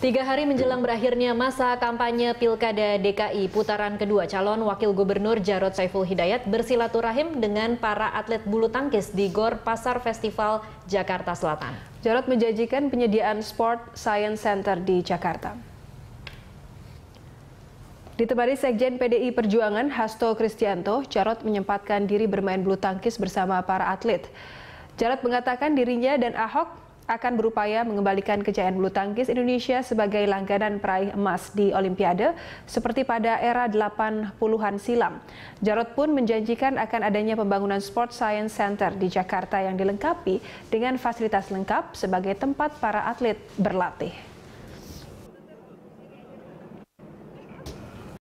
3 hari menjelang berakhirnya masa kampanye Pilkada DKI putaran kedua, calon wakil gubernur Djarot Saiful Hidayat bersilaturahim dengan para atlet bulu tangkis di GOR Pasar Festival Jakarta Selatan. Djarot menjanjikan penyediaan Sport Science Center di Jakarta. Ditemani Sekjen PDI Perjuangan Hasto Kristiyanto, Djarot menyempatkan diri bermain bulu tangkis bersama para atlet. Djarot mengatakan dirinya dan Ahok akan berupaya mengembalikan kejayaan bulu tangkis Indonesia sebagai langganan peraih emas di Olimpiade seperti pada era 80-an silam. Djarot pun menjanjikan akan adanya pembangunan Sport Science Center di Jakarta yang dilengkapi dengan fasilitas lengkap sebagai tempat para atlet berlatih.